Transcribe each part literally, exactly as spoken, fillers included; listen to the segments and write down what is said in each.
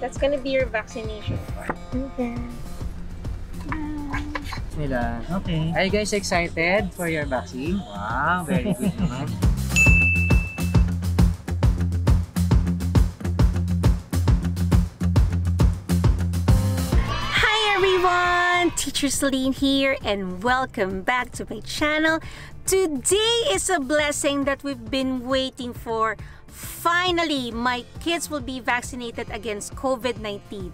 That's gonna be your vaccination card. Okay. Nila. Okay. Are you guys excited for your vaccine? Wow, very good naman. Hi everyone! Teacher Celine here and welcome back to my channel. Today is a blessing that we've been waiting for. Finally, my kids will be vaccinated against COVID nineteen.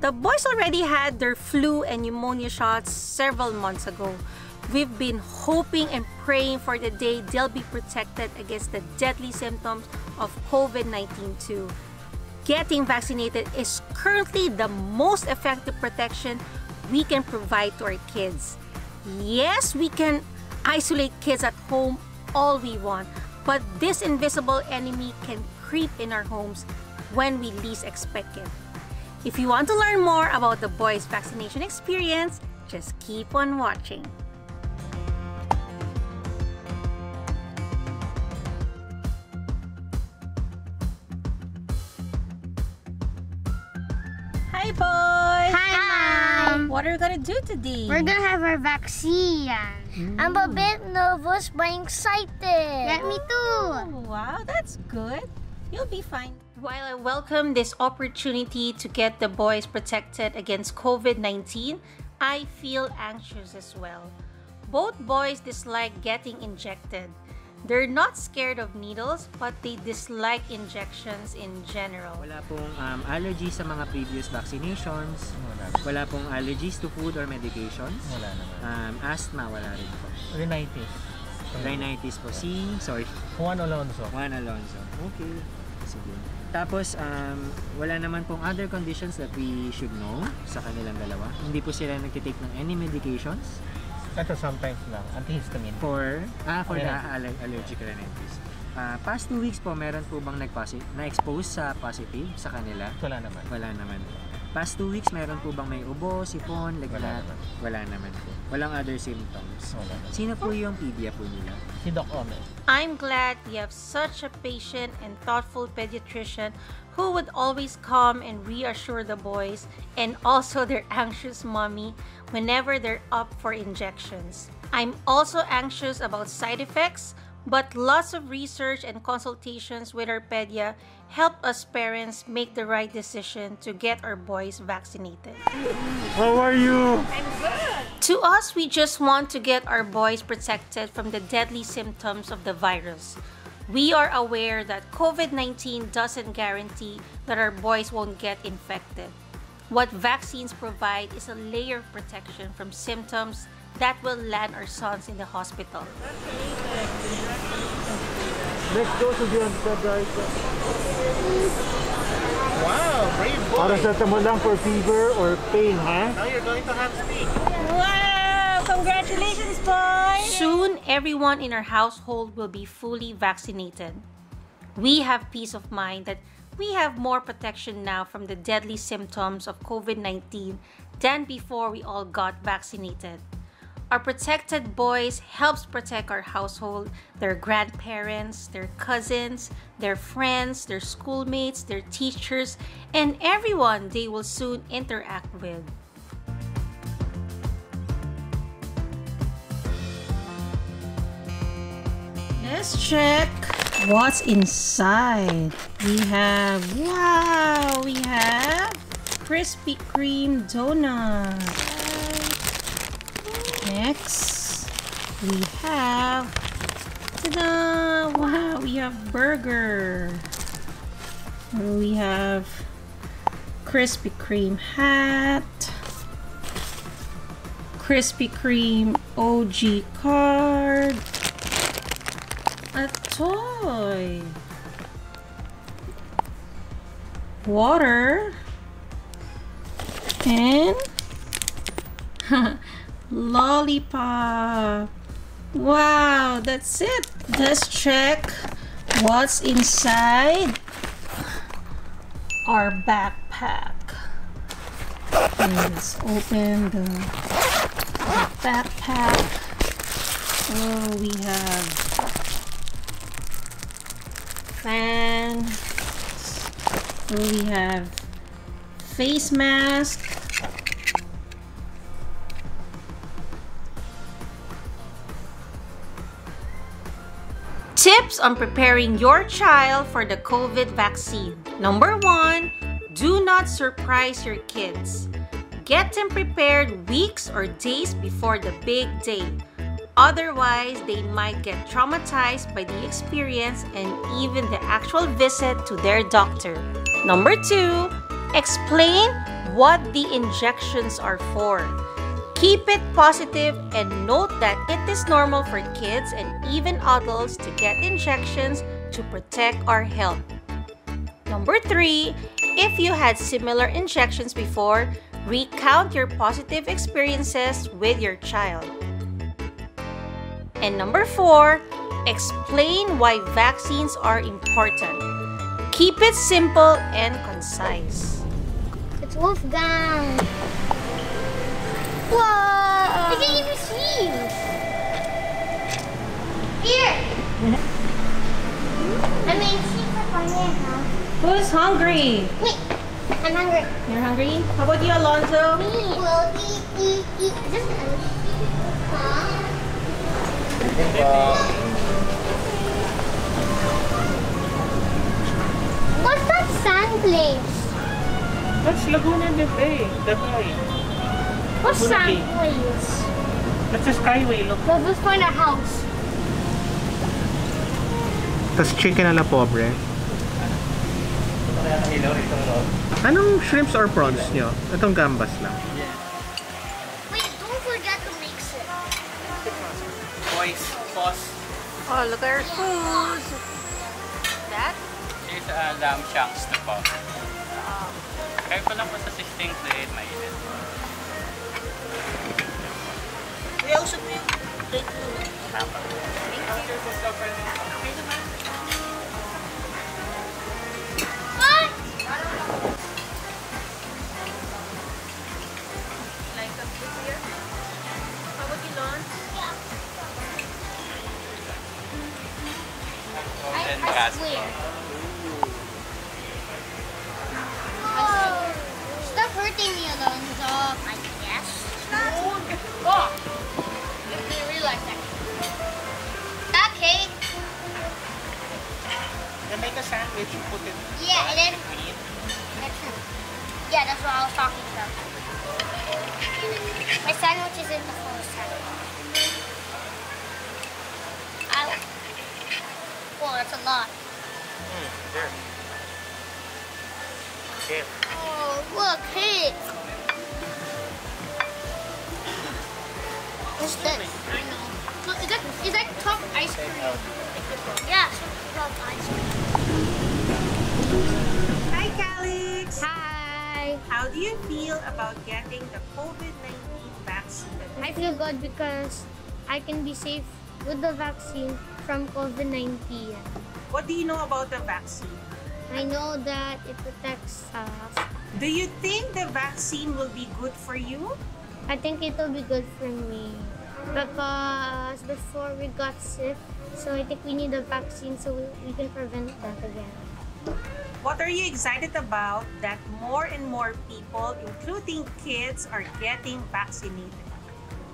The boys already had their flu and pneumonia shots several months ago. We've been hoping and praying for the day they'll be protected against the deadly symptoms of COVID nineteen too. Getting vaccinated is currently the most effective protection we can provide to our kids. Yes, we can isolate kids at home all we want, but this invisible enemy can creep in our homes when we least expect it. If you want to learn more about the boys' vaccination experience, just keep on watching. Hi, boys! Hi, Mom! What are we gonna do today? We're gonna have our vaccine. Mm. I'm a bit nervous but excited. Let me too! Wow, that's good. You'll be fine. While I welcome this opportunity to get the boys protected against COVID nineteen, I feel anxious as well. Both boys dislike getting injected. They're not scared of needles, but they dislike injections in general. Wala pong um, allergies sa mga previous vaccinations. Wala. Wala pong allergies to food or medications. Wala naman. Um, asthma, wala rin po. Rhinitis. Rhinitis po. Si, sorry. Juan Alonso. Juan Alonso. Okay. Sige. Tapos, um, wala naman pong other conditions that we should know sa kanilang dalawa. Hindi po sila nagtitake ng any medications. Ito sometimes lang, antihistamine. For, ah, for the aller allergic rhinitis. Uh, past two weeks po, meron po bang na-expose sa positive sa kanila? Wala naman. Wala naman. Past two weeks, meron po bang may ubo, sipon, laglat? Wala naman po. Walang other symptoms. Wala naman. Sino po yung pedia po nila? Si Doc Omer. I'm glad you have such a patient and thoughtful pediatrician who would always come and reassure the boys and also their anxious mommy whenever they're up for injections. I'm also anxious about side effects, but lots of research and consultations with our pedia help us parents make the right decision to get our boys vaccinated. How are you? I'm good. To us, we just want to get our boys protected from the deadly symptoms of the virus. We are aware that COVID nineteen doesn't guarantee that our boys won't get infected. What vaccines provide is a layer of protection from symptoms that will land our sons in the hospital. Let's go to the antivirus. Wow, brave boy! Paracetamol lang for fever or pain, huh? Now you're going to have sleep. Wow, congratulations, boy! Soon, everyone in our household will be fully vaccinated. We have peace of mind that we have more protection now from the deadly symptoms of COVID nineteen than before we all got vaccinated. Our protected boys helps protect our household, their grandparents, their cousins, their friends, their schoolmates, their teachers, and everyone they will soon interact with. Let's check what's inside. We have, wow, we have Krispy Kreme donuts. Next, we have, ta-da! Wow, we have burger. We have Krispy Kreme hat, Krispy Kreme O G card, a toy, water, and lollipop. Wow, that's it. Let's check what's inside our backpack. Okay, let's open the backpack. Oh, we have fan. Oh, we have face mask. Tips on preparing your child for the COVID vaccine. Number one, do not surprise your kids. Get them prepared weeks or days before the big day. Otherwise, they might get traumatized by the experience and even the actual visit to their doctor. Number two, explain what the injections are for. Keep it positive and note that it is normal for kids and even adults to get injections to protect our health. Number three, if you had similar injections before, recount your positive experiences with your child. And number four, explain why vaccines are important. Keep it simple and concise. It's Wolfgang. Whoa! I can't even sneeze! Here! I mean, sneeze up on there, huh? Who's hungry? Me! I'm hungry. You're hungry? How about you, Alonzo? Me! Well, eat, eat, eat. Just huh? uh, What's that sand place? That's Laguna de Bay. The bay. What's that place? That's a skyway, look. Well, let's find a house. That's chicken a la pobre. Anong shrimps or prawns nyo? Itong gambas lang. Wait, don't forget to mix it. Boys, pause. Oh, look at our food. That? Here's uh, lamb chunks na po. Um, Kaya pa lang po sa sixteenth grade, may ilit. We also do the sandwich, you put it. Yeah, and then. Yeah, that's what I was talking about. My sandwich is in the full sandwich. I. Well, that's a lot. Mm, there. Okay. Oh, look, hey. What's this? I know. Look, it's like, it's like tough ice cream. Yeah, it's like tough ice cream. Hi, Calix! Hi! How do you feel about getting the COVID nineteen vaccine? I feel good because I can be safe with the vaccine from COVID nineteen. What do you know about the vaccine? I know that it protects us. Do you think the vaccine will be good for you? I think it will be good for me because before we got sick, so I think we need a vaccine so we can prevent that again. What are you excited about that more and more people, including kids, are getting vaccinated?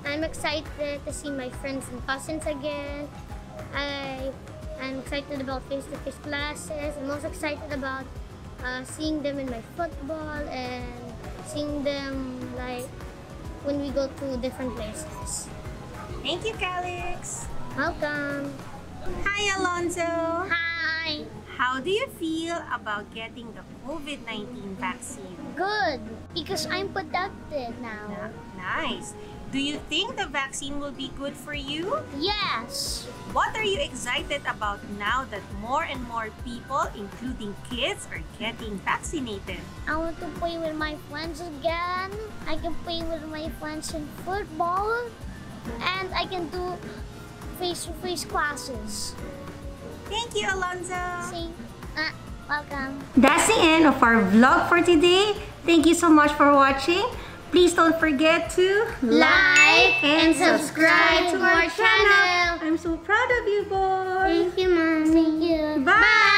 I'm excited to see my friends and cousins again. I, I'm excited about face-to-face classes. I'm also excited about uh, seeing them in my football and seeing them like when we go to different places. Thank you, Calix. Welcome. Hi, Alonzo. Hi. How do you feel about getting the COVID nineteen vaccine? Good, because I'm protected now. Yeah, nice. Do you think the vaccine will be good for you? Yes. What are you excited about now that more and more people, including kids, are getting vaccinated? I want to play with my friends again. I can play with my friends in football. And I can do face-to-face classes. Thank you, Alonzo. See, uh, welcome. That's the end of our vlog for today. Thank you so much for watching. Please don't forget to like and subscribe to our channel. I'm so proud of you, boys. Thank you, Mommy. Thank you. Bye. Bye.